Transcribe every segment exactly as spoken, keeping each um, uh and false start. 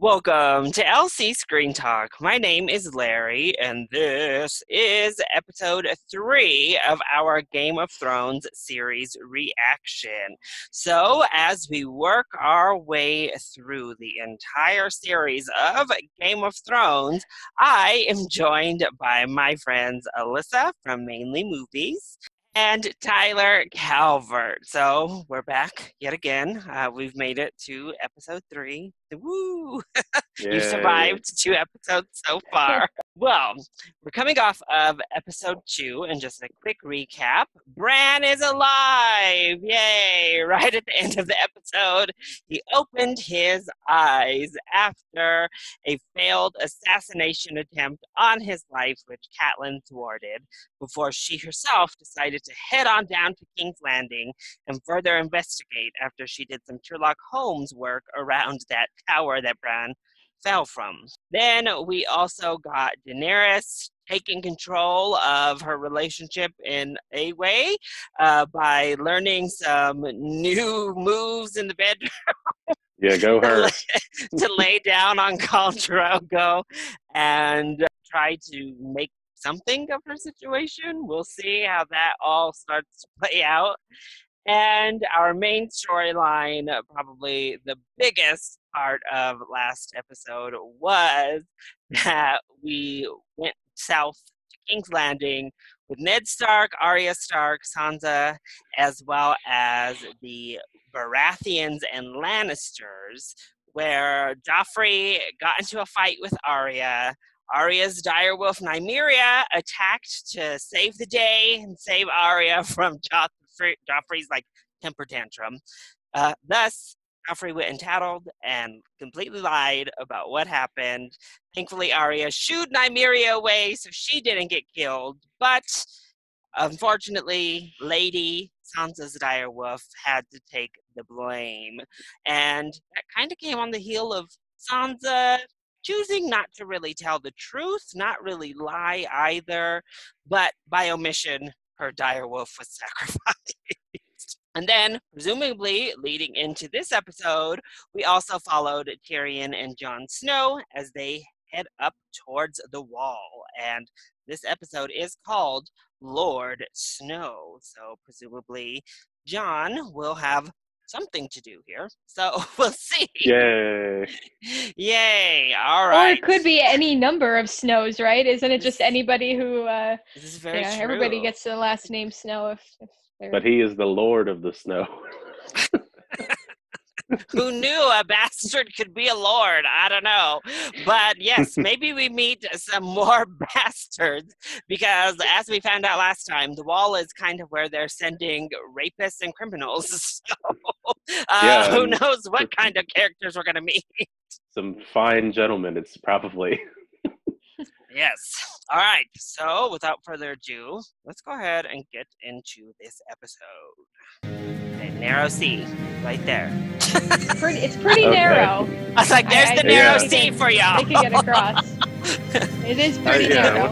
Welcome to L C Screen Talk. My name is Larry, and this is episode three of our Game of Thrones series reaction. So, as we work our way through the entire series of Game of Thrones, I am joined by my friends Alyssa from Mainely Movies and Tyler Calvert. So we're back yet again. Uh, we've made it to episode three. Woo! You've survived two episodes so far. Well, we're coming off of episode two, and just a quick recap. Bran is alive! Yay! Right at the end of the episode, he opened his eyes after a failed assassination attempt on his life, which Catelyn thwarted, before she herself decided to head on down to King's Landing and further investigate after she did some Sherlock Holmes work around that tower that Bran fell from. Then we also got Daenerys taking control of her relationship in a way uh, by learning some new moves in the bedroom. Yeah, go her. To lay down on Khal Drogo and try to make something of her situation. We'll see how that all starts to play out. And our main storyline, probably the biggest part of last episode, was that we went south to King's Landing with Ned Stark, Arya Stark, Sansa, as well as the Baratheons and Lannisters, where Joffrey got into a fight with Arya. Arya's direwolf Nymeria attacked to save the day and save Arya from Joffrey. Joffrey's like temper tantrum. Uh, thus, Joffrey went and tattled and completely lied about what happened. Thankfully, Arya shooed Nymeria away, so she didn't get killed. But unfortunately, Lady, Sansa's direwolf, had to take the blame, and that kind of came on the heel of Sansa choosing not to really tell the truth, not really lie either, but by omission, her direwolf was sacrificed. And then, presumably, leading into this episode, we also followed Tyrion and Jon Snow as they head up towards the wall. And this episode is called Lord Snow. So, presumably, Jon will have something to do here. So, we'll see. Yay. Yay. All right. Or it could be any number of Snows, right? Isn't it just anybody who, uh, this is very you know, true. Everybody gets the last name Snow. If, if they're... But he is the Lord of the Snow. Who knew a bastard could be a lord? I don't know. But yes, maybe we meet some more bastards, because as we found out last time, the wall is kind of where they're sending rapists and criminals. So uh, yeah, who knows what kind of characters we're going to meet. Some fine gentlemen, it's probably. Yes. All right. So without further ado, let's go ahead and get into this episode. A narrow C, right there. It's pretty, it's pretty okay. Narrow. I was like, there's I, the I, narrow yeah. C for y'all. They can get across. It is pretty uh, yeah, narrow.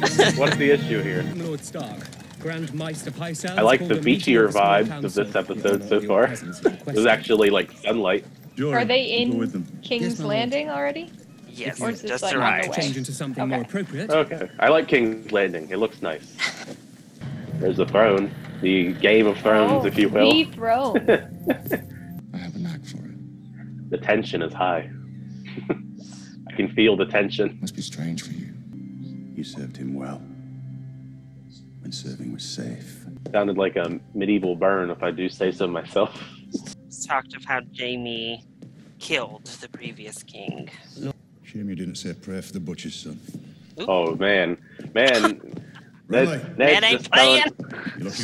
What's the, what's the issue here? Lord Stark, Grand Meister Pycelle. I like the beachier vibes of this episode so far. There's actually like sunlight. Are they in King's Landing already? Yes, or is just this, like, on the change into something okay. more appropriate. Okay, I like King's Landing. It looks nice. There's the throne. The Game of Thrones, oh, if you will. The throne. I have a knack for it. The tension is high. I can feel the tension. Must be strange for you. You served him well. When serving was safe. Sounded like a medieval burn, if I do say so myself. It's talked of how Jaime killed the previous king. Shame you didn't say a prayer for the butcher's son. Oop. Oh, man. Man. Really? Ned ain't playing.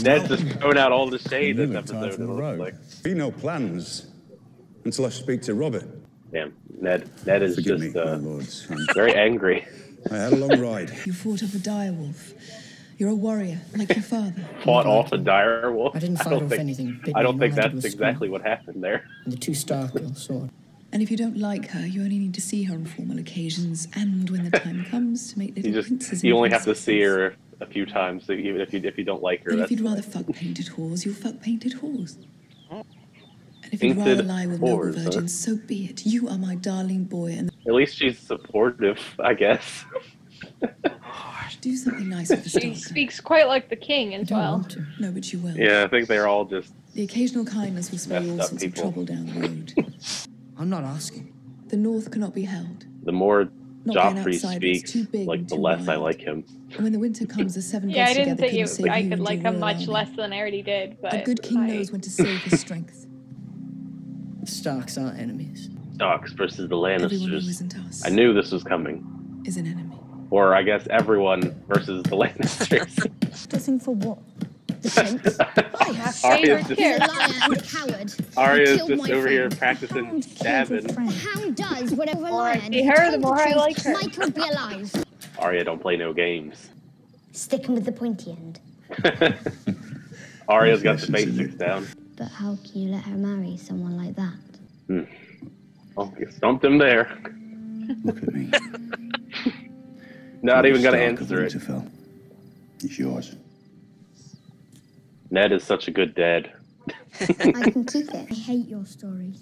Ned's just throwing out all the shade this episode. It looks like. Be no plans until I speak to Robert. Damn, Ned. Ned is Forgive just me, uh, lords. very angry. I had a long ride. You fought off a direwolf. You're a warrior, like your father. Fought off a direwolf? I didn't fight I off think, anything. I don't think that's exactly what happened there. And the two Stark will sword. And if you don't like her, you only need to see her on formal occasions, and when the time comes to make little you just, princes. You only have to see her a few times, so even if you if you don't like her. And if you'd rather fuck painted whores, you'll fuck painted whores. And If you'd rather lie with noble virgins, so be it. You are my darling boy. And at least she's supportive, I guess. Do something nice with the Stark. She speaks quite like the king as well. No, but you will. Yeah, I think they're all just. The occasional kindness will spare all sorts of trouble down the road. I'm not asking. The North cannot be held. The more Joffrey speaks, like, the less I like him. When the winter comes, the seven yeah, I didn't think you, I could like him much less than I already did. But a good king I... knows when to save his strength. Starks aren't enemies. Starks versus the Lannisters. I knew this was coming. Is an enemy. Or I guess everyone versus the Lannisters. Dressing for what? Arya's just, Arya's just over here practicing stabbing. The hound does whatever lion. The more I see her, the more I like her. Mike would be alive. Arya don't play no games. Sticking with the pointy end. Arya's got the basics down. But how can you let her marry someone like that? Hmm. Oh, you stomped him there. Look at me. Not even gonna answer it. It's yours. Ned is such a good dad. I can keep it. I hate your story.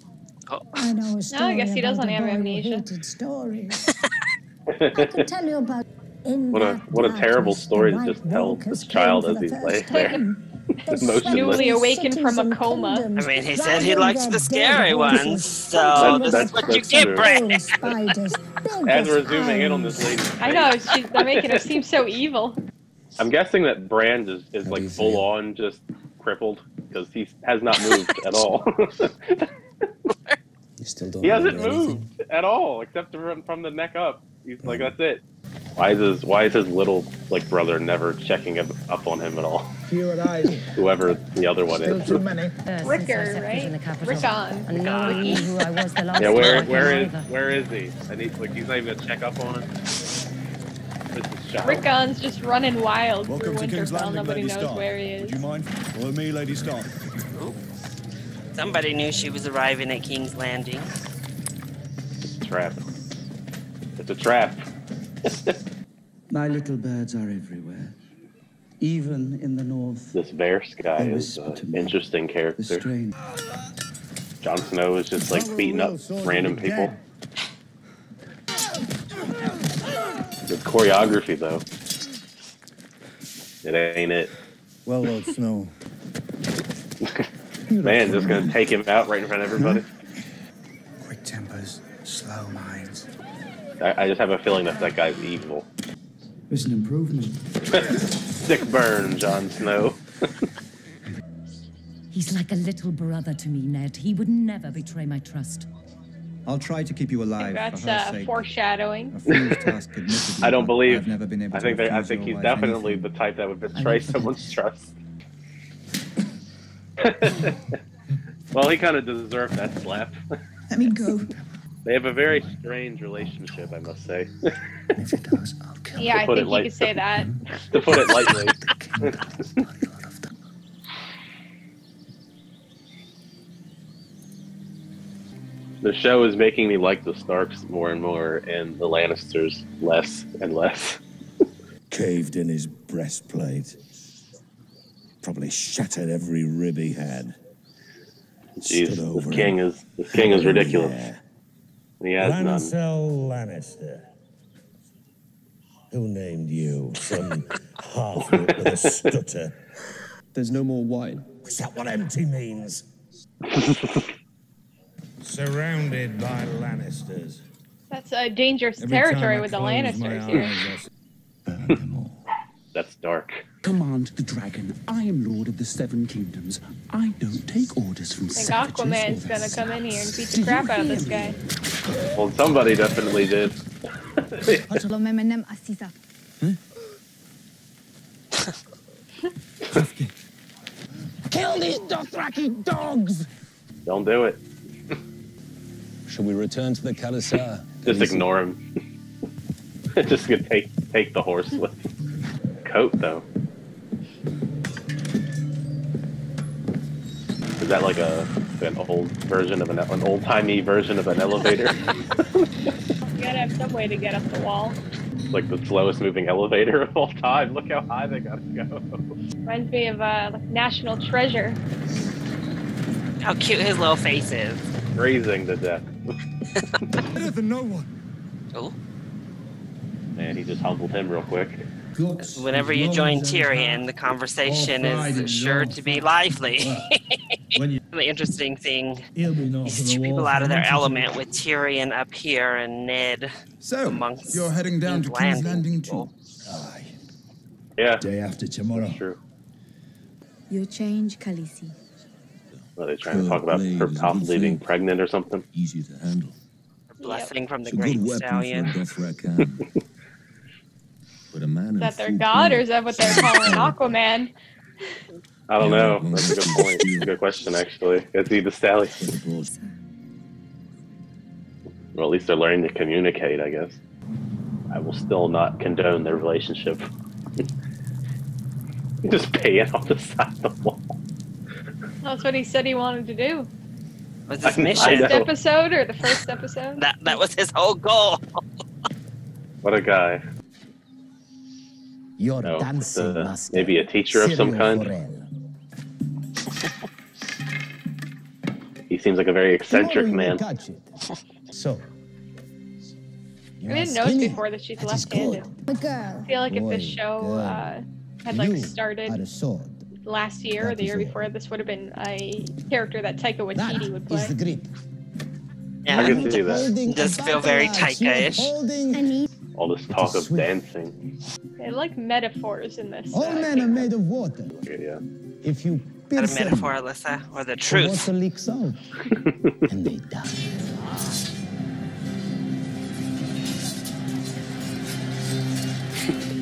Oh. I know a story. No, I guess he doesn't have amnesia. I can tell you about in what a what a terrible story to just tell this child as he's laying there. Newly awakened from a coma. I mean, he said he likes the scary ones, so that's, this that's, is what you get, Bran. As we're zooming in on this lady. I know, she's, they're making her seem so evil. I'm guessing that Bran is, is like full on just crippled because he has not moved at all. You still don't he hasn't moved anything. At all except from, from the neck up. He's mm. like, that's it. Why is his Why is his little like brother never checking up on him at all? Fewer eyes. Whoever the other one still is. Still too many. Ricker, right? Rickon. Rickon. Yeah, where where is where is he? And he's like, he's not even gonna check up on him. Rickon's just running wild Welcome through Winterfell. Nobody knows Stark. Where he is. Would you mind? Follow me, Lady Stark. Oh. Somebody knew she was arriving at King's Landing. It's a trap. It's a trap. My little birds are everywhere, even in the north. This Varys guy is an uh, interesting character. Jon Snow is just like beating up random people. The choreography, though, it ain't it. Well, Lord Snow. Man, just gonna take him out right in front of everybody. Quick tempers, slow minds. I, I just have a feeling that that guy's evil. It's an improvement. Sick burn, Jon Snow. He's like a little brother to me, Ned. He would never betray my trust. I'll try to keep you alive. That's uh, foreshadowing. I don't believe. Never been able I think. I think he's definitely anything. The type that would betray someone's trust. Well, he kind of deserved that slap. Let me go. They have a very strange relationship, I must say. If it does, I'll kill yeah, I think you could say that. To put it lightly. The show is making me like the Starks more and more, and the Lannisters less and less. Caved in his breastplate. Probably shattered every rib he had. Jeez, this king him. is this king is ridiculous. Yeah. He has Lancel none. Lannister. Who named you? Some half-wit with a stutter. There's no more wine. Is that what empty means? Surrounded by Lannisters. That's a dangerous Every territory with the Lannisters here. That's dark. Command the dragon. I am Lord of the Seven Kingdoms. I don't take orders from savages. I think Aquaman's gonna come in here and beat the crap out of this guy. Well, somebody definitely did. Kill these Dothraki dogs! Don't do it. Should we return to the Khalasar? Just ignore him. Just gonna take take the horse with coat though. Is that like a an old version of an an old timey version of an elevator? You gotta have some way to get up the wall. It's like the slowest moving elevator of all time. Look how high they gotta go. Reminds me of uh, like National Treasure. How cute his little face is. Freezing to death. Better than no one. Oh. And he just humbled him real quick. Whenever you join Tyrion, the conversation is sure to be lively. The interesting thing is two people out of their element with Tyrion up here and Ned so amongst you're heading down to King's Landing too. Aye. Yeah. Day after tomorrow. True. You change, Khaleesi. Are they trying to talk about her top leaving pregnant or something? Easy to handle. Her blessing from the great stallion. But a man is that their god, or is that what they're calling Aquaman? I don't know. That's a good point. That's a good question, actually. It's either Sally. Well, at least they're learning to communicate, I guess. I will still not condone their relationship. Just pay it off the side of the wall. That's what he said he wanted to do. Was this mission? First episode or the first episode? That that was his whole goal. What a guy. You're no, dancing uh, master. Maybe a teacher Sirio of some kind. He seems like a very eccentric man. So, I didn't notice before that she's left-handed. I feel like if this show uh, had like started last year or the year before, this would have been a character that Taika Waititi would play. Yeah, I can see that. Does feel very Taika-ish. All this talk of dancing. They like metaphors in this. All uh, men are made of water. Okay, yeah. If you not a metaphor, Alyssa, or the truth. The water leaks out, and they die.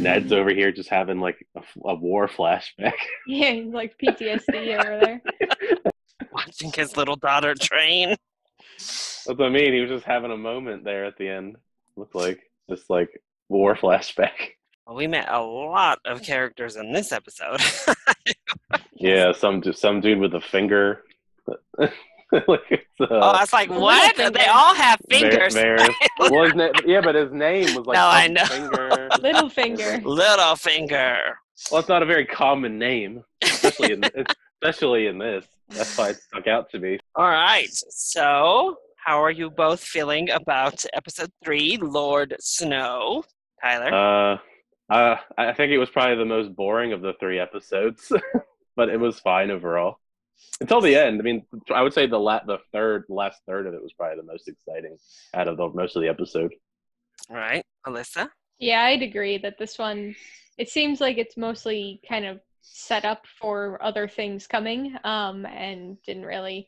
Ned's over here just having like a, a war flashback. Yeah, he's like P T S D over there. Watching his little daughter train. That's what I mean. He was just having a moment there at the end. Looked like. This like war flashback. Well, we met a lot of characters in this episode. Yeah, some some dude with a finger. Like it's, uh, oh, I was like, what? They all have fingers. Var well, it, yeah, but his name was like no, I know. Finger. Littlefinger. Littlefinger. Well, it's not a very common name, especially in especially in this. That's why it stuck out to me. All right, so. How are you both feeling about episode three, Lord Snow? Tyler? Uh, uh, I think it was probably the most boring of the three episodes, but it was fine overall. Until the end. I mean, I would say the la the third, last third of it was probably the most exciting out of the, most of the episode. All right. Alyssa? Yeah, I'd agree that this one, it seems like it's mostly kind of set up for other things coming um, and didn't really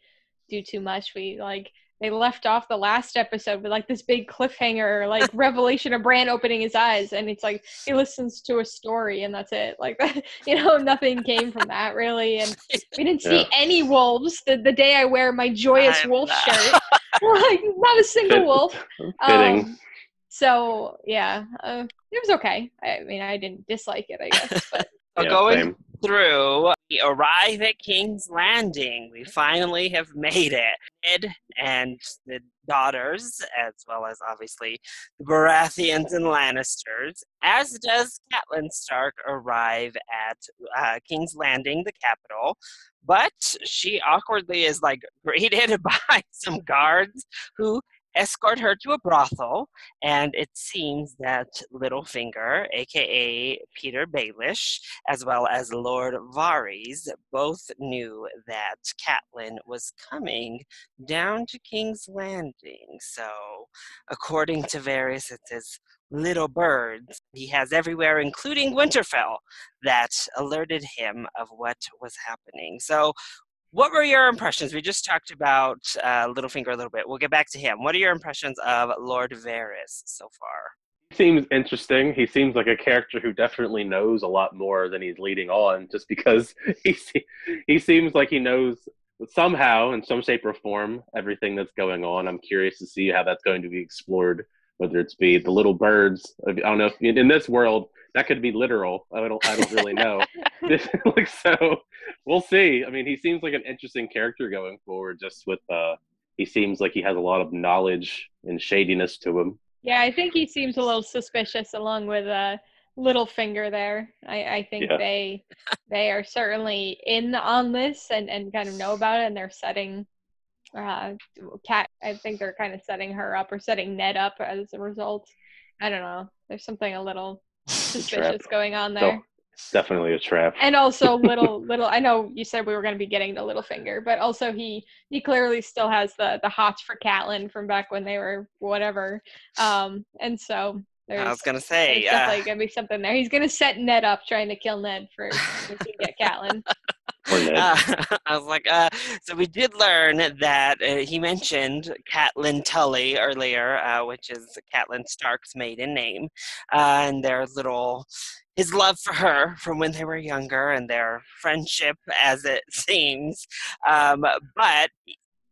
do too much. We, like... They left off the last episode with like this big cliffhanger, like revelation of Bran opening his eyes, and it's like he listens to a story, and that's it. Like, you know, nothing came from that really, and we didn't see yeah. any wolves. The, the day I wear my joyous I'm wolf not. shirt, like not a single wolf. Um, so yeah, uh, it was okay. I mean, I didn't dislike it, I guess. But yeah, going same. through, we arrive at King's Landing. We finally have made it. Ned and the daughters, as well as obviously the Baratheons and Lannisters, as does Catelyn Stark, arrive at uh, King's Landing, the capital. But she awkwardly is like greeted by some guards who escort her to a brothel, and it seems that Littlefinger, aka Peter Baelish, as well as Lord Varys, both knew that Catelyn was coming down to King's Landing. So, according to Varys, it says little birds he has everywhere, including Winterfell, that alerted him of what was happening. So, what were your impressions? We just talked about uh, Littlefinger a little bit. We'll get back to him. What are your impressions of Lord Varys so far? He seems interesting. He seems like a character who definitely knows a lot more than he's leading on, just because he, se he seems like he knows somehow, in some shape or form, everything that's going on. I'm curious to see how that's going to be explored, whether it's be the little birds. I don't know. If, in this world, that could be literal. I don't, I don't really know. Like, so we'll see. I mean, he seems like an interesting character going forward, just with, uh, he seems like he has a lot of knowledge and shadiness to him. Yeah, I think he seems a little suspicious along with uh, Littlefinger there. I, I think yeah. they they are certainly in on this and, and kind of know about it, and they're setting uh, Kat. I think they're kind of setting her up or setting Ned up as a result. I don't know. There's something a little suspicious going on there. No, it's definitely a trap. And also, little little. I know you said we were going to be getting the Littlefinger, but also he he clearly still has the the hots for Catelyn from back when they were whatever. Um, and so. There's, I was gonna say, there's yeah, definitely gonna be something there. He's gonna set Ned up, trying to kill Ned for to get Catelyn. Or Ned. Uh, I was like, uh, so we did learn that uh, he mentioned Catelyn Tully earlier, uh, which is Catelyn Stark's maiden name, uh, and their little. His love for her from when they were younger, and their friendship, as it seems, um, but.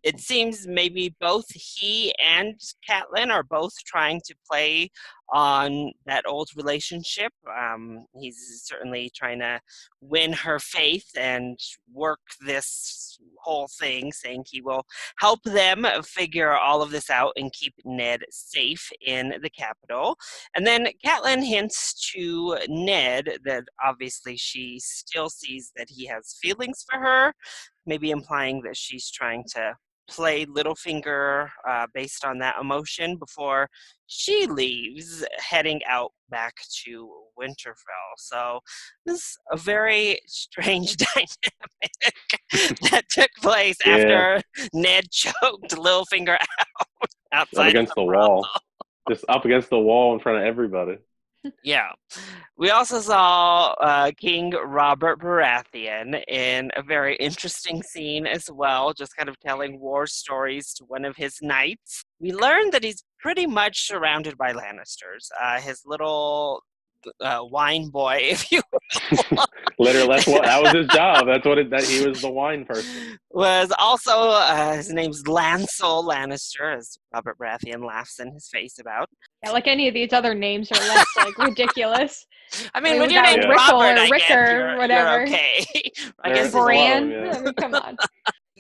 It seems maybe both he and Catelyn are both trying to play on that old relationship. Um, he's certainly trying to win her faith and work this whole thing, saying he will help them figure all of this out and keep Ned safe in the capital. And then Catelyn hints to Ned that obviously she still sees that he has feelings for her, maybe implying that she's trying to play Littlefinger uh, based on that emotion before she leaves, heading out back to Winterfell. So this is a very strange dynamic that took place yeah. after Ned choked Littlefinger out outside up against the, the wall, just up against the wall in front of everybody. Yeah. We also saw uh, King Robert Baratheon in a very interesting scene as well, just kind of telling war stories to one of his knights. We learned that he's pretty much surrounded by Lannisters. Uh, his little uh, wine boy, if you will. Literally, that's what, that was his job. That's what it, that he was the wine person. Was also, uh, his name's Lancel Lannister, as Robert Baratheon laughs in his face about. Yeah, like any of these other names are less like ridiculous. I mean, like, when your name's Rickle Robert, or Ricker, whatever. You're okay. I guess Bran. Yeah. I mean, come on.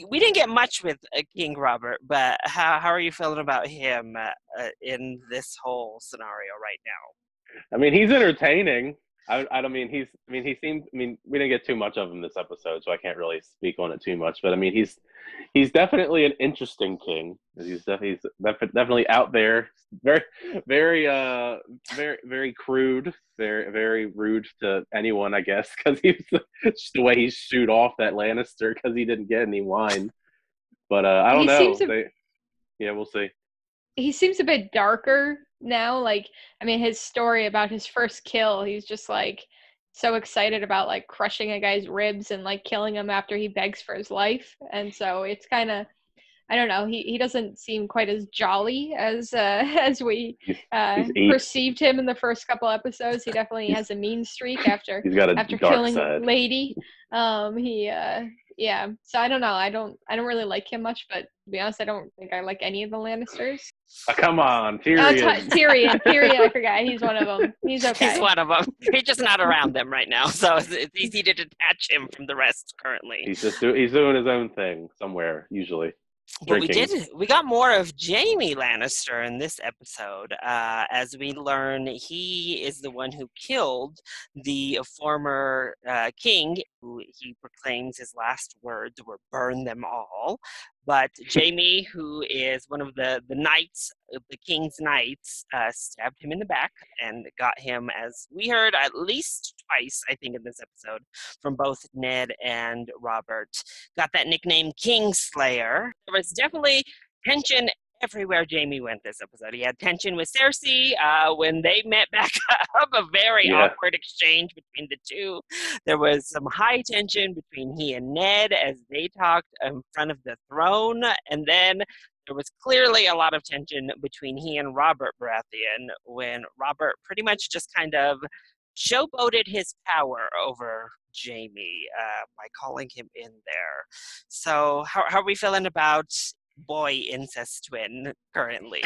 We didn't get much with uh, King Robert, but how how are you feeling about him uh, uh, in this whole scenario right now? I mean, he's entertaining. I I don't mean he's. I mean he seemed. I mean we didn't get too much of him this episode, so I can't really speak on it too much. But I mean he's he's definitely an interesting king. He's def- he's def- definitely out there. Very very uh very very crude. Very very rude to anyone, I guess, because he was just the way he shooed off that Lannister because he didn't get any wine. But uh, I don't he know. Seems a- they, yeah, we'll see. He seems a bit darker now. Like, I mean, his story about his first kill, he's just like so excited about like crushing a guy's ribs and like killing him after he begs for his life. And so it's kind of, I don't know, he, he doesn't seem quite as jolly as uh, as we uh, perceived him in the first couple episodes. He definitely has a mean streak after he's got a after dark killing side. Lady. Um, he uh, yeah. So I don't know. I don't I don't really like him much. But to be honest, I don't think I like any of the Lannisters. Oh, come on, Tyrion. Oh, t- Tyrion. Tyrion. I forgot. He's one of them. He's okay. He's one of them. He's just not around them right now, so it's, it's easy to detach him from the rest currently. He's just do- he's doing his own thing somewhere usually. But we did. We got more of Jaime Lannister in this episode, uh, as we learn he is the one who killed the former uh, king. Who he proclaims his last words were "burn them all." But Jaime, who is one of the, the knights, the king's knights, uh, stabbed him in the back and got him, as we heard at least twice, I think, in this episode, from both Ned and Robert. Got that nickname, Kingslayer. There was definitely tension everywhere Jaime went this episode. He had tension with Cersei uh, when they met back up, a very yeah. awkward exchange between the two. There was some high tension between he and Ned as they talked in front of the throne. And then there was clearly a lot of tension between he and Robert Baratheon when Robert pretty much just kind of showboated his power over Jaime uh, by calling him in there. So how, how are we feeling about boy incest twin currently?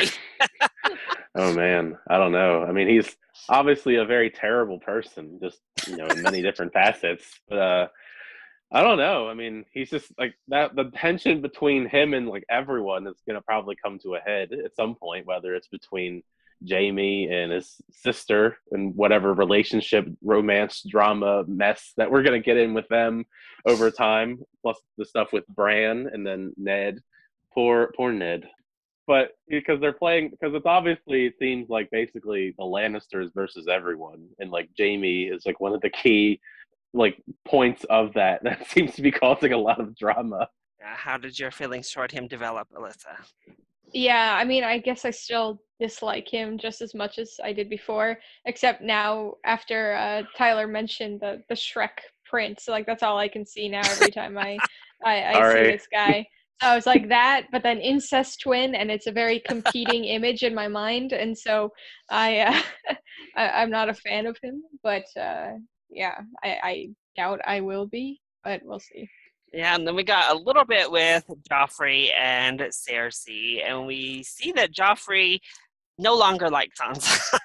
Oh man, I don't know. I mean, he's obviously a very terrible person, just, you know, in many different facets. But uh, I don't know. I mean, he's just like that. The tension between him and like everyone is gonna probably come to a head at some point, whether it's between Jaime and his sister and whatever relationship, romance, drama, mess that we're going to get in with them over time, plus the stuff with Bran and then Ned. Poor, poor Ned. But because they're playing, because it's obviously, it seems like basically the Lannisters versus everyone. And like Jaime is like one of the key like points of that. That seems to be causing a lot of drama. How did your feelings toward him develop, Alyssa? Yeah, I mean, I guess I still dislike him just as much as I did before, except now after uh, Tyler mentioned the, the Shrek print, so like that's all I can see now every time I, I, I see right. this guy. So I was like that, but then incest twin, and it's a very competing image in my mind, and so I, uh, I I'm not a fan of him, but uh, yeah, I, I doubt I will be, but we'll see. Yeah, and then we got a little bit with Joffrey and Cersei, and we see that Joffrey no longer likes Sansa.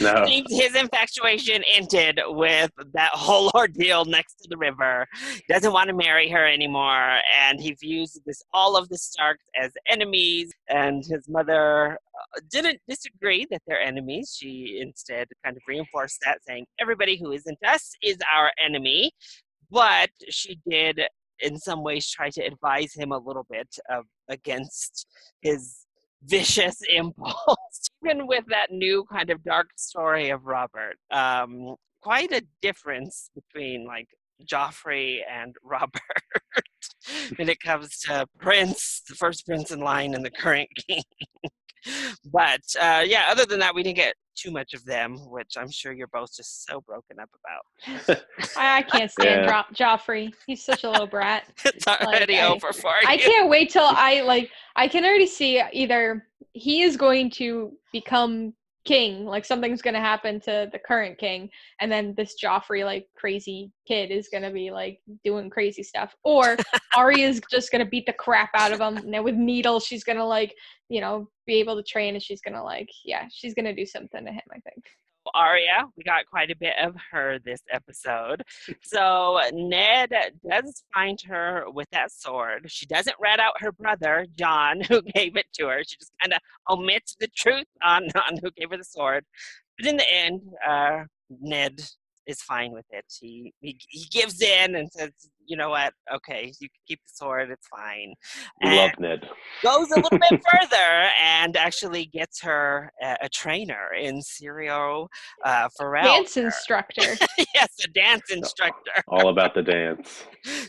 No. His infatuation ended with that whole ordeal next to the river. Doesn't want to marry her anymore, and he views this all of the Starks as enemies, and his mother didn't disagree that they're enemies. She instead kind of reinforced that, saying, everybody who isn't us is our enemy. But she did, in some ways, try to advise him a little bit of, against his vicious impulse. Even with that new kind of dark story of Robert, um, quite a difference between like Joffrey and Robert when it comes to Prince, the first Prince in line and the current king. But uh, yeah, other than that, we didn't get too much of them, which I'm sure you're both just so broken up about. I can't stand yeah. jo- Joffrey. He's such a little brat. It's already like, over I, for you. I can't wait till I, like, I can already see either he is going to become king, like something's going to happen to the current king, and then this Joffrey, like, crazy kid is going to be, like, doing crazy stuff. Or Arya's just going to beat the crap out of him. And with Needle, she's going to, like, you know, be able to train, and she's going to, like, yeah, she's going to do something to him, I think. Arya, we got quite a bit of her this episode. So Ned does find her with that sword. She doesn't rat out her brother, John, who gave it to her. She just kind of omits the truth on, on who gave her the sword. But in the end, uh, Ned is fine with it. He, he he gives in and says, you know what, okay, you can keep the sword, it's fine. And love Ned. Goes a little bit further and actually gets her a, a trainer in Sirio uh, Pharrell. Dance instructor. Yes, a dance instructor. All about the dance.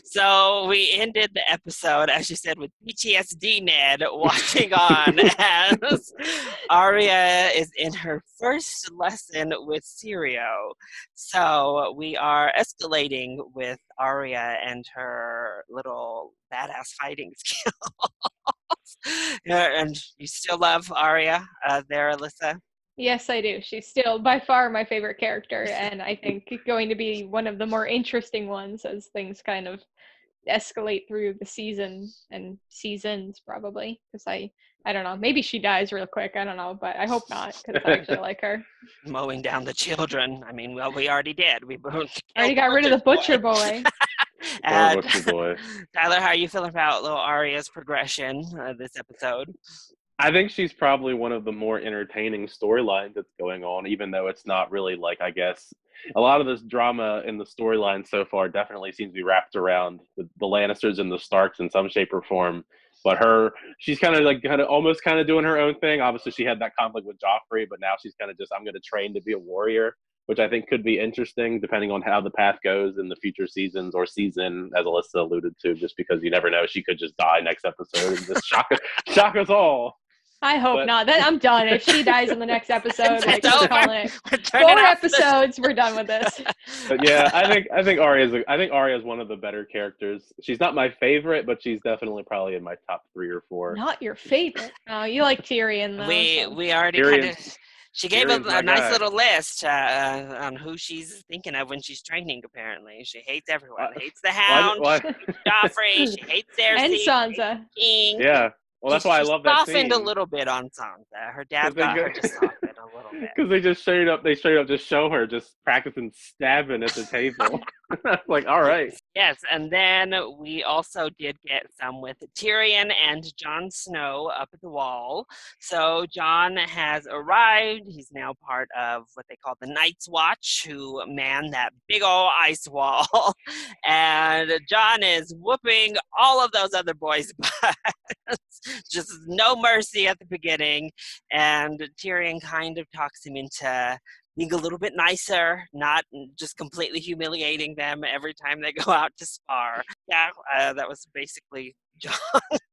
So we ended the episode, as you said, with P T S D Ned watching on as Arya is in her first lesson with Sirio. So we are escalating with Arya and her little badass fighting skills. And you still love Arya uh, there, Alyssa? Yes, I do. She's still by far my favorite character, and I think going to be one of the more interesting ones as things kind of escalate through the season and seasons, probably, because I I don't know, maybe she dies real quick, I don't know, but I hope not, because I actually like her. Mowing down the children. I mean, well, we already did. We both already got rid of the butcher boy. And, butcher boy. Tyler, how are you feeling about little Arya's progression uh, this episode? I think she's probably one of the more entertaining storylines that's going on, even though it's not really like, I guess, a lot of this drama in the storyline so far definitely seems to be wrapped around the, the Lannisters and the Starks in some shape or form. But her, she's kind of like kind of almost kind of doing her own thing. Obviously, she had that conflict with Joffrey, but now she's kind of just, I'm going to train to be a warrior, which I think could be interesting depending on how the path goes in the future seasons or season, as Alyssa alluded to, just because you never know. She could just die next episode and just shock, shock us all. I hope but, not. That, I'm done. If she dies in the next episode, like, we're calling it. Four episodes, we're done with this. But yeah, I think I think Arya is I think Arya is one of the better characters. She's not my favorite, but she's definitely probably in my top three or four. Not your favorite? No, you like Tyrion though. We we already kind of. She gave a, a nice guy. little list uh, on who she's thinking of when she's training, apparently. She hates everyone. Uh, hates the Hound, why, why? Joffrey, she hates Cersei. And Sansa. King. Yeah. Well, that's she, why I love that scene. Softened a little bit on Sansa. Her dad got her to soften a little bit. Because they just straight up, they straight up just show her just practicing stabbing at the table. Like, all right. Yes, and then we also did get some with Tyrion and Jon Snow up at the wall. So Jon has arrived. He's now part of what they call the Night's Watch, who man that big old ice wall. And Jon is whooping all of those other boys' butts. Just no mercy at the beginning. And Tyrion kind of talks him into being a little bit nicer, not just completely humiliating them every time they go out to spar. Yeah, uh, that was basically Jon.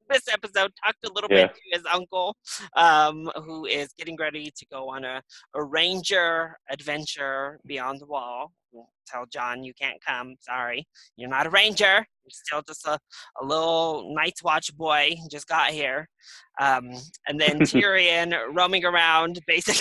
This episode talked a little yeah. bit to his uncle, um, who is getting ready to go on a, a ranger adventure beyond the wall. We'll tell Jon, you can't come. Sorry, you're not a ranger. You're still just a, a little Night's Watch boy. Just got here. Um, and then Tyrion roaming around, basically.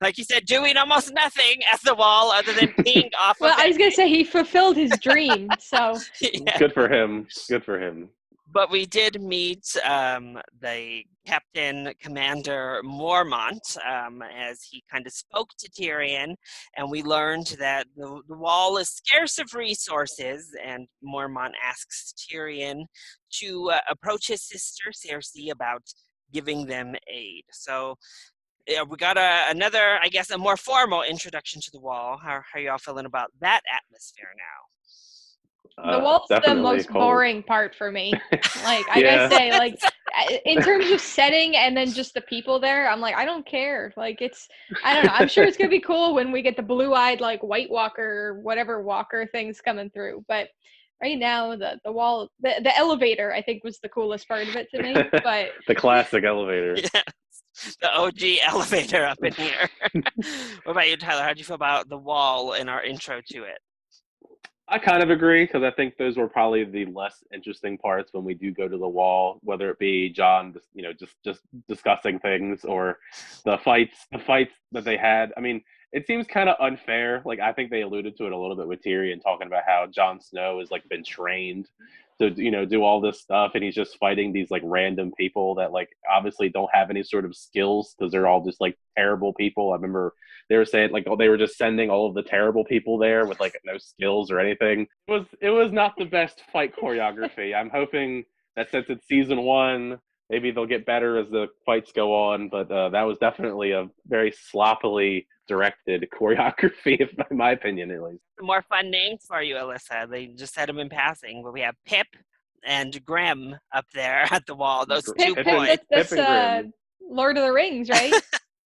Like you said, doing almost nothing at the wall other than peeing off well, of Well, I was going to say he fulfilled his dream, so. Yeah. Good for him. Good for him. But we did meet um, the Captain Commander Mormont um, as he kind of spoke to Tyrion, and we learned that the, the wall is scarce of resources, and Mormont asks Tyrion to uh, approach his sister Cersei about giving them aid. So yeah, we got a, another, I guess, a more formal introduction to the wall. How, how are y'all feeling about that atmosphere now? Uh, the wall's the most cold. boring part for me. Like, I yeah. gotta say, like, in terms of setting and then just the people there, I'm like, I don't care. Like, it's, I don't know. I'm sure it's gonna be cool when we get the blue-eyed, like, White Walker, whatever Walker things coming through. But right now, the, the wall, the, the elevator, I think, was the coolest part of it to me. But the classic elevator. Yeah. The O G elevator up in here. What about you, Tyler? How do you feel about the wall in our intro to it? I kind of agree, because I think those were probably the less interesting parts when we do go to the wall, whether it be Jon, you know, just just discussing things, or the fights, the fights that they had. I mean, it seems kind of unfair. Like, I think they alluded to it a little bit with Tyrion, talking about how Jon Snow has, like, been trained to, you know, do all this stuff, and he's just fighting these, like, random people that, like, obviously don't have any sort of skills, because they're all just, like, terrible people. I remember they were saying, like, oh, they were just sending all of the terrible people there with, like, no skills or anything. It was, it was not the best fight choreography. I'm hoping that since it's season one, maybe they'll get better as the fights go on, but uh, that was definitely a very sloppily directed choreography, if by my opinion, at least. More fun names for you, Alyssa. They just said them in passing, but we have Pip and Grim up there at the wall. Those Pip, two Pip, boys. That's, that's Pip and Grim. Uh, Lord of the Rings, right?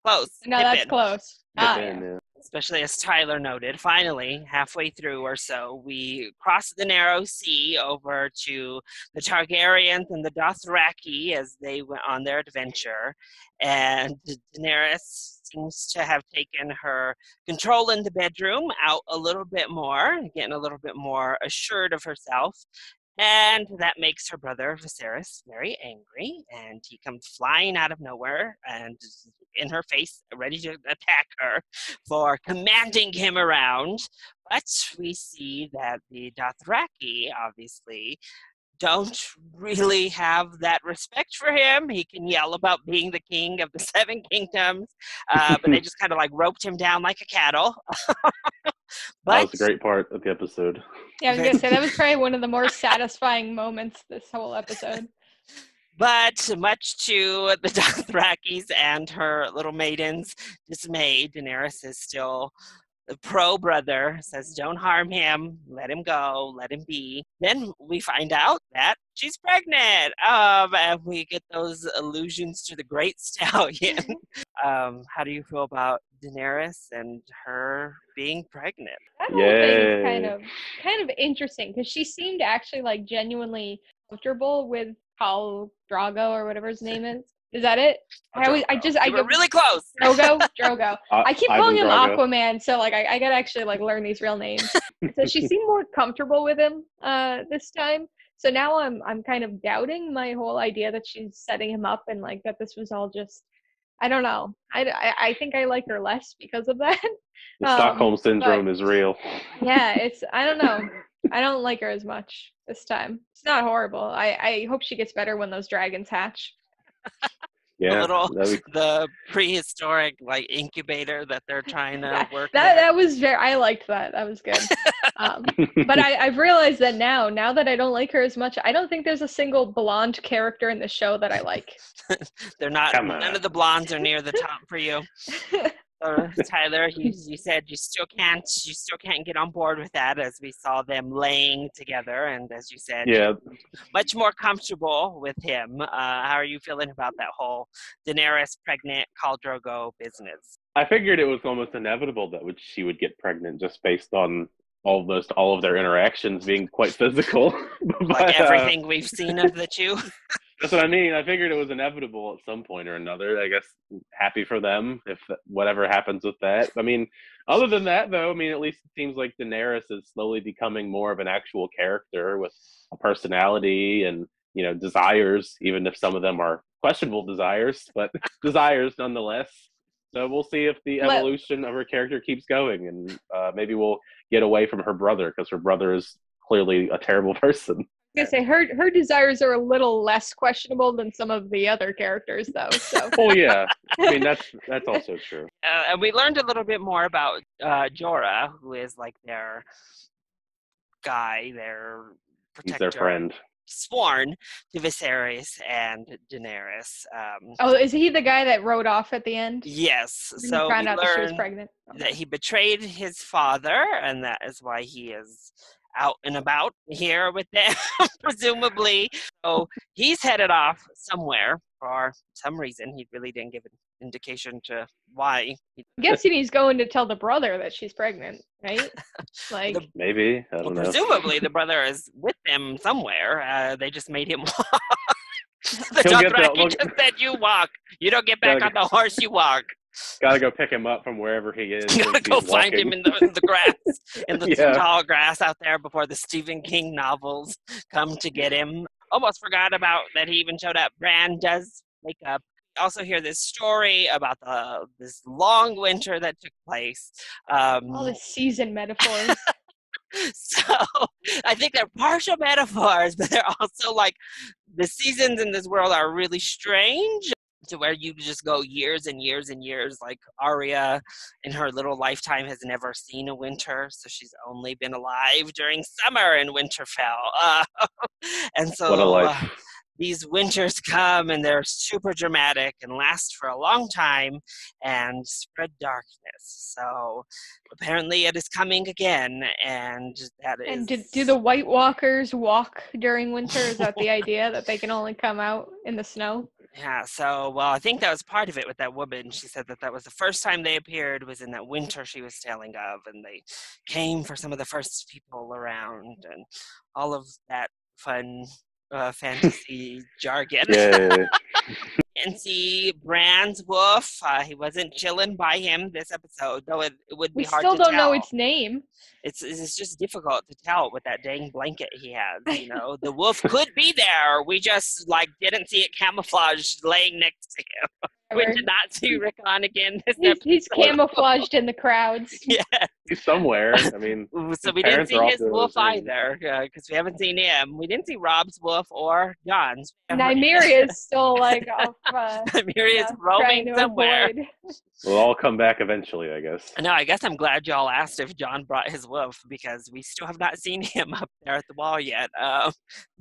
Close. No, Pippin. That's close. Ah, Pippin, yeah. Yeah. Especially as Tyler noted, finally, halfway through or so, we crossed the narrow sea over to the Targaryens and the Dothraki as they went on their adventure. And Daenerys seems to have taken her control in the bedroom out a little bit more, getting a little bit more assured of herself. And that makes her brother, Viserys, very angry, and he comes flying out of nowhere and in her face, ready to attack her for commanding him around. But we see that the Dothraki, obviously, don't really have that respect for him. He can yell about being the king of the Seven Kingdoms, uh, but they just kind of, like, roped him down like a cattle. But, that was a great part of the episode. Yeah, I was going to say, that was probably one of the more satisfying moments this whole episode. But much to the Dothraki's and her little maiden's dismay, Daenerys is still the pro-brother, says don't harm him, let him go, let him be. Then we find out that she's pregnant. Um, and we get those allusions to the Great Stallion. um, how do you feel about Daenerys and her being pregnant? That whole thing's kind of, kind of interesting, because she seemed actually, like, genuinely comfortable with Khal Drogo or whatever his name is. Is that it? I always, I just, I get really close. Drogo, Drogo. Uh, I keep calling him Aquaman, so, like, I, I gotta actually, like, learn these real names. So she seemed more comfortable with him uh, this time. So now I'm, I'm kind of doubting my whole idea that she's setting him up and, like, that this was all just, I don't know. I, I, I think I like her less because of that. The um, Stockholm syndrome but, is real. Yeah, it's, I don't know. I don't like her as much this time. It's not horrible. I, I hope she gets better when those dragons hatch. yeah, little be... the prehistoric like incubator that they're trying to yeah, work. That with. That was very. I liked that. That was good. um, but I, I've realized that now. Now that I don't like her as much, I don't think there's a single blonde character in the show that I like. They're not. None of the blondes are near the top for you. Uh, Tyler, you, you said you still can't you still can't get on board with that, as we saw them laying together, and as you said, yeah, much more comfortable with him. Uh, how are you feeling about that whole Daenerys pregnant Khal Drogo business? I figured it was almost inevitable that would, she would get pregnant just based on almost all of their interactions being quite physical. Like but, everything uh, we've seen of the two. That's what I mean. I figured it was inevitable at some point or another. I guess happy for them if whatever happens with that. I mean, other than that, though, I mean, at least it seems like Daenerys is slowly becoming more of an actual character with a personality and, you know, desires, even if some of them are questionable desires, but desires nonetheless. So we'll see if the evolution what? of her character keeps going, and uh, maybe we'll get away from her brother, because her brother is clearly a terrible person. I was gonna say her her desires are a little less questionable than some of the other characters, though. So. Oh yeah, I mean that's that's also true. Uh, and we learned a little bit more about uh, Jorah, who is like their guy, their protector. He's their friend. Sworn to Viserys and Daenerys. Um, oh, is he the guy that rode off at the end? Yes. So found out that she was pregnant. That he betrayed his father, and that is why he is out and about here with them, presumably. So he's headed off somewhere for some reason. He really didn't give an indication to why. I'm guessing he's going to tell the brother that she's pregnant, right? Like the, maybe. I don't well, know. Presumably the brother is with them somewhere. Uh, they just made him walk. The Dothraki just said, you walk. You don't get back on the horse, you walk. Gotta go pick him up from wherever he is. Gotta go find walking. him in the, in the grass, in the yeah. tall grass out there before the Stephen King novels come to get him. Almost forgot about that he even showed up. Bran does wake up. Also hear this story about the this long winter that took place. Um, All the season metaphors. So I think they're partial metaphors, but they're also like the seasons in this world are really strange. To where you just go years and years and years. Like Arya in her little lifetime has never seen a winter, so she's only been alive during summer in Winterfell. Uh, and so uh, these winters come and they're super dramatic and last for a long time and spread darkness. So apparently it is coming again, and that is... And do, do the White Walkers walk during winter? Is that the idea, that they can only come out in the snow? Yeah, so, well, I think that was part of it with that woman. She said that that was the first time they appeared was in that winter she was telling of, and they came for some of the first people around and all of that fun uh, fantasy jargon. Yeah, yeah, yeah. And see Bran's wolf. Uh, he wasn't chilling by him this episode, though it, it would be we hard to tell. We still don't know its name. It's it's just difficult to tell with that dang blanket he has. You know, the wolf could be there. We just like didn't see it camouflaged laying next to him. We did not see Rickon again this he's, episode. He's camouflaged in the crowds. Yeah, he's somewhere. I mean, so we didn't see his wolf either because uh, we haven't seen him. We didn't see Rob's wolf or Jon's. Nymeria is still like off. Uh, Nymeria is yeah, roaming somewhere. Avoid. We'll all come back eventually, I guess. No, I guess I'm glad y'all asked if Jon brought his wolf, because we still have not seen him up there at the wall yet. Um,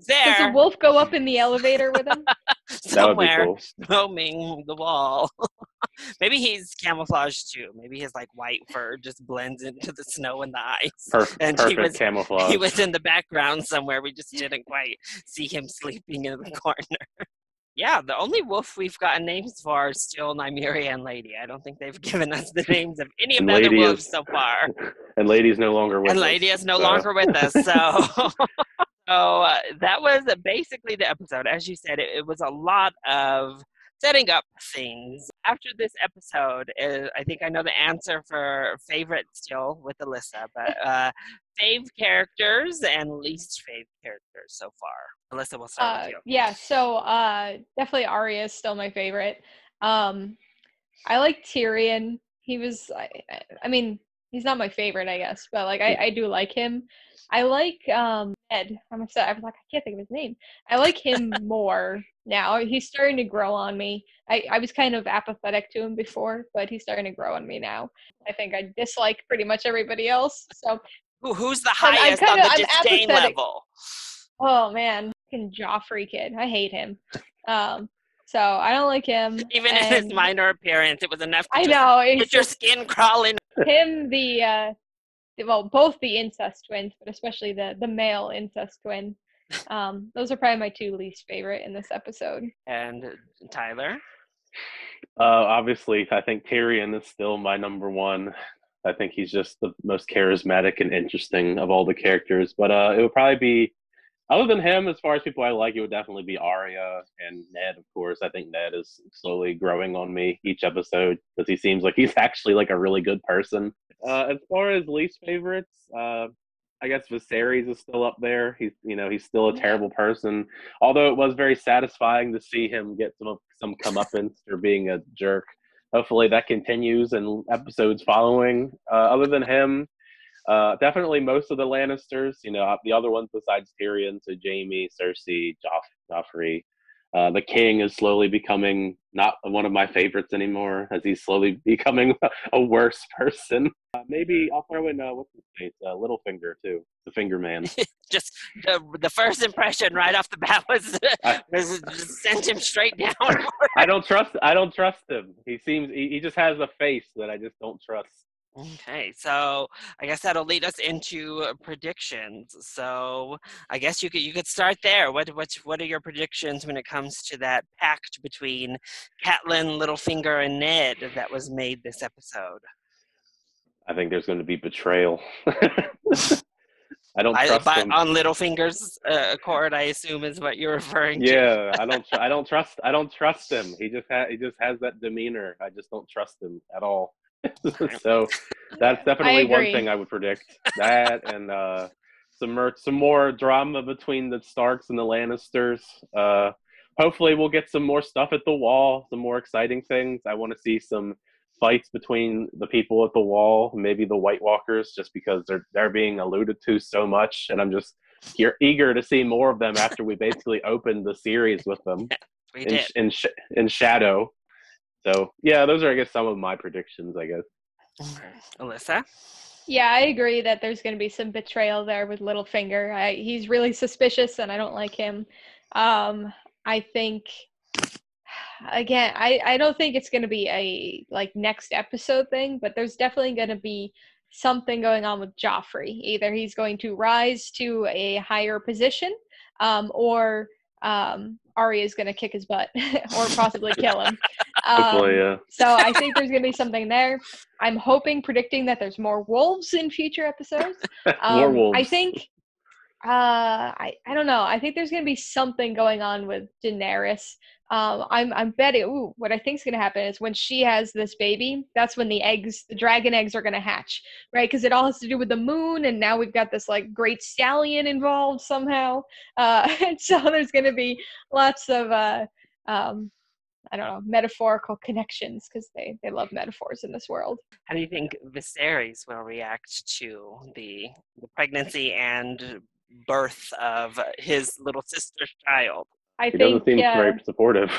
there. Does the wolf go up in the elevator with him? Somewhere, cool. Roaming the wall. Maybe he's camouflaged too. Maybe his like white fur just blends into the snow and the ice. Perfect, and perfect he was, camouflage. He was in the background somewhere. We just didn't quite see him sleeping in the corner. Yeah, the only wolf we've gotten names for is still Nymeria and Lady. I don't think they've given us the names of any of the other wolves is, so far. And Lady's no longer with and us. And Lady is no so. longer with us, so... So uh, that was basically the episode. As you said, it, it was a lot of setting up things. After this episode, uh, I think I know the answer for favorite still with Alyssa, but uh, fave characters and least fave characters so far. Alyssa, we'll start uh, with you. Yeah, so uh, definitely Arya is still my favorite. Um, I like Tyrion. He was, I, I mean... he's not my favorite, I guess, but like I, I do like him. I like um Ned. I'm upset. I was like, I can't think of his name. I like him more now. He's starting to grow on me. I, I was kind of apathetic to him before, but he's starting to grow on me now. I think I dislike pretty much everybody else. So Who, who's the highest I'm, I'm kinda, on the I'm disdain apathetic. level? Oh man, fucking Joffrey kid. I hate him. Um, so I don't like him. Even in his minor appearance, it was enough to I know, get your skin crawling. Him, the uh, well, both the incest twins, but especially the the male incest twin. Um, those are probably my two least favorite in this episode. And Tyler? Uh, obviously, I think Tyrion is still my number one. I think he's just the most charismatic and interesting of all the characters. But uh, it would probably be, other than him, as far as people I like, it would definitely be Arya and Ned, of course. I think Ned is slowly growing on me each episode because he seems like he's actually like a really good person. Uh, as far as least favorites, uh, I guess Viserys is still up there. He's, you know, he's still a terrible person. Although it was very satisfying to see him get some some comeuppance for being a jerk. Hopefully that continues in episodes following. Uh, other than him, uh, definitely most of the Lannisters, you know, the other ones besides Tyrion, so Jaime, Cersei, Joff- Joffrey. Uh, the king is slowly becoming not one of my favorites anymore, as he's slowly becoming a worse person. Uh, maybe I'll throw in, uh, what's his face, uh, Littlefinger, too, the finger man. Just the, the first impression right off the bat was, I, was just sent him straight down. I don't trust I don't trust him. He seems, he, he just has a face that I just don't trust. Okay, so I guess that'll lead us into predictions. So I guess you could you could start there. What what what are your predictions when it comes to that pact between Catelyn, Littlefinger, and Ned that was made this episode? I think there's going to be betrayal. I don't trust I, by, them. On Littlefinger's uh, accord, I assume is what you're referring to. Yeah, I don't tr- I don't trust I don't trust him. He just ha- he just has that demeanor. I just don't trust him at all. So that's definitely one thing I would predict. That and uh, some mer- some more drama between the Starks and the Lannisters. Uh, hopefully we'll get some more stuff at the Wall, some more exciting things. I want to see some fights between the people at the Wall, maybe the White Walkers, just because they're they're being alluded to so much, and I'm just here eager to see more of them after we basically opened the series with them we did. in in, sh- in shadow. So, yeah, those are, I guess, some of my predictions, I guess. Alyssa? Yeah, I agree that there's going to be some betrayal there with Littlefinger. I, he's really suspicious, and I don't like him. Um, I think, again, I, I don't think it's going to be a, like, next episode thing, but there's definitely going to be something going on with Joffrey. Either he's going to rise to a higher position, um, or um, Arya is going to kick his butt or possibly kill him. Um, yeah. So I think there's going to be something there. I'm hoping, predicting that there's more wolves in future episodes. Um, more wolves. I think, uh, I, I don't know. I think there's going to be something going on with Daenerys. Um, I'm, I'm betting, ooh, what I think is going to happen is when she has this baby, that's when the eggs, the dragon eggs are going to hatch, right? Because it all has to do with the moon. And now we've got this like great stallion involved somehow. Uh, and so there's going to be lots of, uh, um, I don't know, metaphorical connections because they, they love metaphors in this world. How do you think Viserys will react to the, the pregnancy and birth of his little sister's child? I he think, doesn't seem uh, very supportive.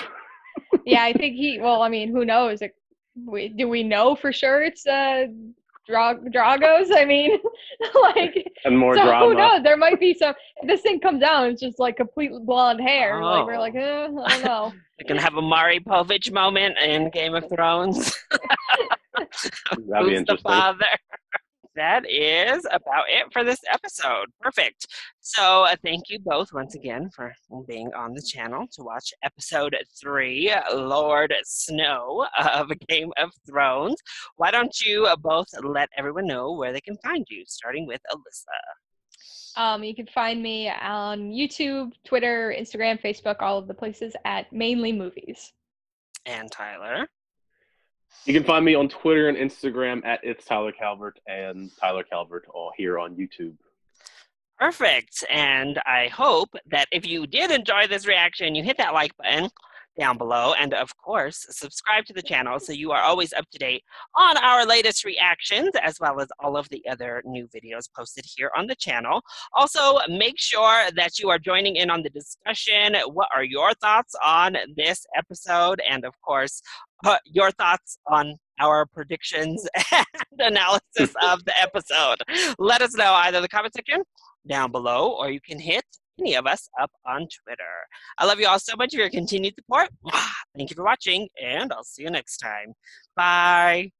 Yeah, I think he, well, I mean, who knows? It, we, do we know for sure it's uh, Dra- Drago's? I mean, like, and more so drama. Who knows? There might be some, if this thing comes out, it's just like complete blonde hair. Oh. Like, we're like, eh, I don't know. We're going to have a Mari Povich moment in Game of Thrones. That'd be interesting. Who's the father? That is about it for this episode. Perfect. So uh, thank you both once again for being on the channel to watch episode three, Lord Snow of Game of Thrones. Why don't you uh, both let everyone know where they can find you, starting with Alyssa. Um, you can find me on YouTube, Twitter, Instagram, Facebook, all of the places at Mainely Movies. And Tyler. You can find me on Twitter and Instagram at It's Tyler Calvert and Tyler Calvert all here on YouTube. Perfect. And I hope that if you did enjoy this reaction, you hit that like button, down below, and of course, subscribe to the channel so you are always up to date on our latest reactions, as well as all of the other new videos posted here on the channel. Also, make sure that you are joining in on the discussion. What are your thoughts on this episode? And of course, uh, your thoughts on our predictions and analysis of the episode. Let us know either in the comment section down below, or you can hit any of us up on Twitter. I love you all so much for your continued support. Thank you for watching, and I'll see you next time. Bye.